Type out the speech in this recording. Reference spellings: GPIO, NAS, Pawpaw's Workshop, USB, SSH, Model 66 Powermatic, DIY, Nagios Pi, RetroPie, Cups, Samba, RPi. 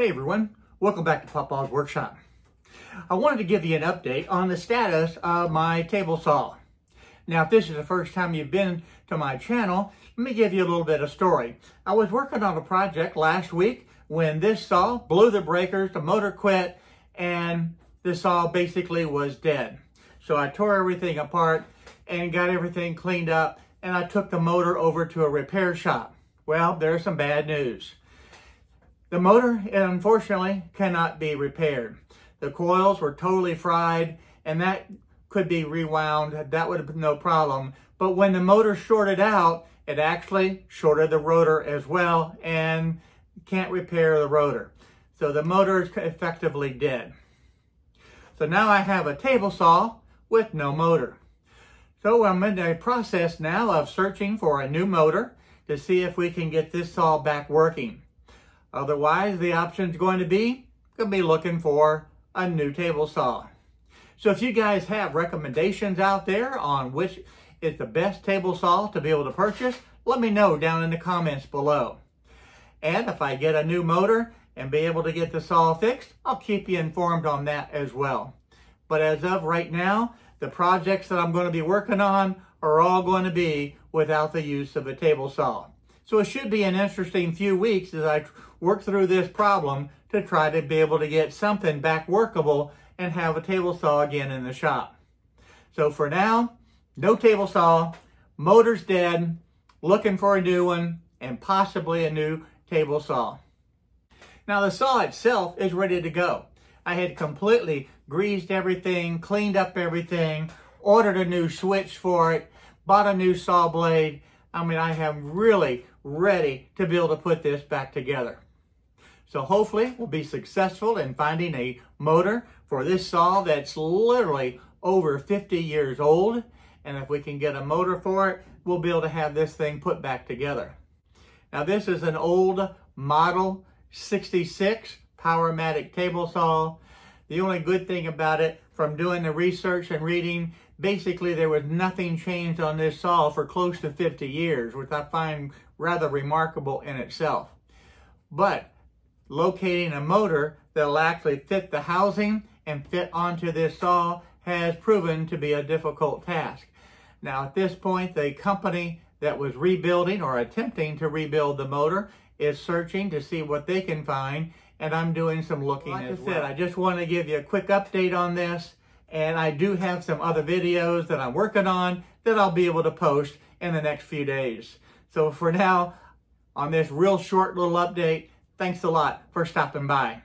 Hey everyone, welcome back to Pawpaw's Workshop. I wanted to give you an update on the status of my table saw. Now, if this is the first time you've been to my channel, let me give you a little bit of story. I was working on a project last week when this saw blew the breakers, the motor quit, and the saw basically was dead. So I tore everything apart and got everything cleaned up, and I took the motor over to a repair shop. Well, there's some bad news. The motor, unfortunately, cannot be repaired. The coils were totally fried, and that could be rewound. That would have been no problem. But when the motor shorted out, it actually shorted the rotor as well and can't repair the rotor. So the motor is effectively dead. So now I have a table saw with no motor. So I'm in the process now of searching for a new motor to see if we can get this saw back working. Otherwise, the option is going to be looking for a new table saw. So if you guys have recommendations out there on which is the best table saw to be able to purchase, let me know down in the comments below. And if I get a new motor and be able to get the saw fixed, I'll keep you informed on that as well. But as of right now, the projects that I'm going to be working on are all going to be without the use of a table saw. So it should be an interesting few weeks as I work through this problem to try to be able to get something back workable and have a table saw again in the shop. So for now, no table saw, motor's dead, looking for a new one, and possibly a new table saw. Now the saw itself is ready to go. I had completely greased everything, cleaned up everything, ordered a new switch for it, bought a new saw blade. I mean, I am really ready to be able to put this back together. So hopefully we'll be successful in finding a motor for this saw that's literally over 50 years old. And if we can get a motor for it, we'll be able to have this thing put back together. Now this is an old Model 66 Powermatic table saw. The only good thing about it, from doing the research and reading, basically there was nothing changed on this saw for close to 50 years, which I find rather remarkable in itself. But locating a motor that'll actually fit the housing and fit onto this saw has proven to be a difficult task. Now at this point, the company that was rebuilding or attempting to rebuild the motor is searching to see what they can find, and I'm doing some looking as well. Like I said, I just want to give you a quick update on this, and I do have some other videos that I'm working on that I'll be able to post in the next few days. So for now, on this real short little update, thanks a lot for stopping by.